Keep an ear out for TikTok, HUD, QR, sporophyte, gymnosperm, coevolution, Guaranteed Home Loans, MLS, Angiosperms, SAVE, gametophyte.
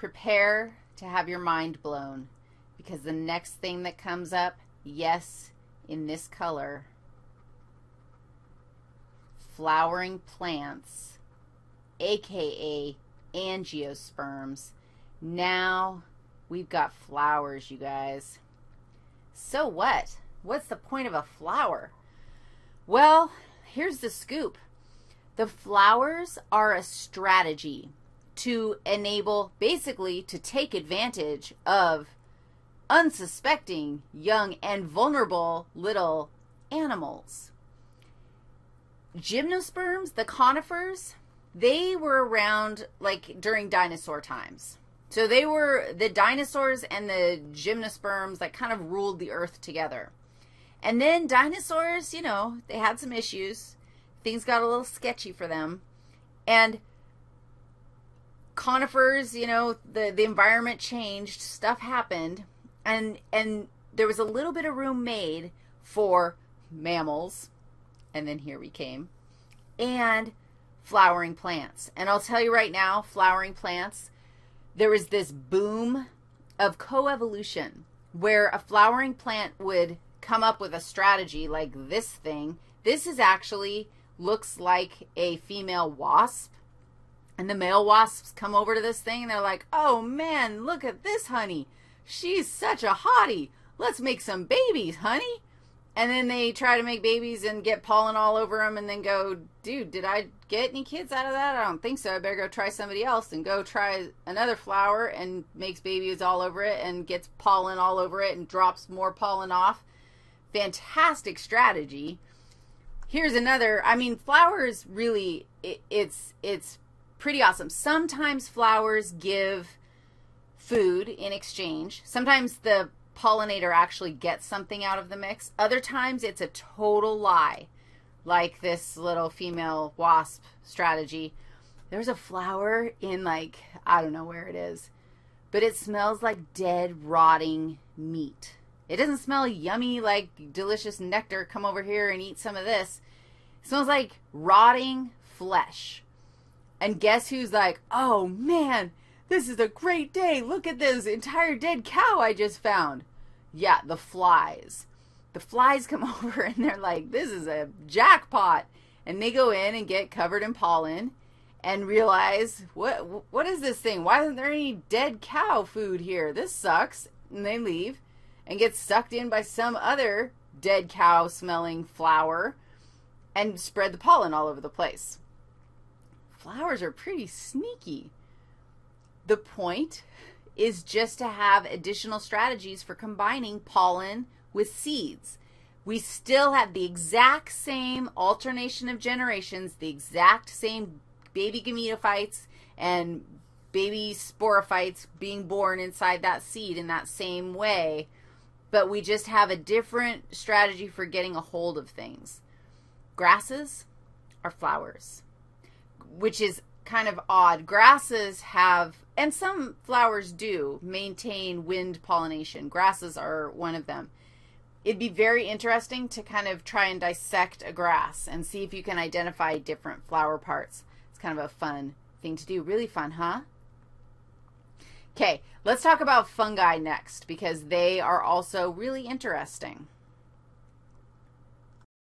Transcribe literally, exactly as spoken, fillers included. Prepare to have your mind blown, because the next thing that comes up, yes, in this color, flowering plants, aka angiosperms. Now we've got flowers, you guys. So what? What's the point of a flower? Well, here's the scoop. The flowers are a strategy to enable, basically, to take advantage of unsuspecting, young, and vulnerable little animals. Gymnosperms, the conifers, they were around like during dinosaur times. So they were the dinosaurs and the gymnosperms that kind of ruled the earth together. And then dinosaurs, you know, they had some issues. Things got a little sketchy for them. And conifers, you know, the, the environment changed, stuff happened, and, and there was a little bit of room made for mammals. And then here we came. And flowering plants. And I'll tell you right now, flowering plants, there was this boom of coevolution where a flowering plant would come up with a strategy like this thing. This is actually, looks like a female wasp. And the male wasps come over to this thing and they're like, oh man, look at this honey. She's such a hottie. Let's make some babies, honey. And then they try to make babies and get pollen all over them and then go, dude, did I get any kids out of that? I don't think so. I better go try somebody else, and go try another flower and makes babies all over it and gets pollen all over it and drops more pollen off. Fantastic strategy. Here's another. I mean, flowers really, it, it's, it's pretty awesome. Sometimes flowers give food in exchange. Sometimes the pollinator actually gets something out of the mix. Other times it's a total lie, like this little female wasp strategy. There's a flower in, like, I don't know where it is, but it smells like dead, rotting meat. It doesn't smell yummy like delicious nectar, come over here and eat some of this. It smells like rotting flesh. And guess who's like, oh man, this is a great day. Look at this entire dead cow I just found. Yeah, the flies. The flies come over and they're like, this is a jackpot. And they go in and get covered in pollen and realize, what, what is this thing? Why isn't there any dead cow food here? This sucks. And they leave and get sucked in by some other dead cow smelling flower and spread the pollen all over the place. Flowers are pretty sneaky. The point is just to have additional strategies for combining pollen with seeds. We still have the exact same alternation of generations, the exact same baby gametophytes and baby sporophytes being born inside that seed in that same way, but we just have a different strategy for getting a hold of things. Grasses are flowers, which is kind of odd. Grasses have, and some flowers do, maintain wind pollination. Grasses are one of them. It'd be very interesting to kind of try and dissect a grass and see if you can identify different flower parts. It's kind of a fun thing to do. Really fun, huh? Okay, let's talk about fungi next, because they are also really interesting.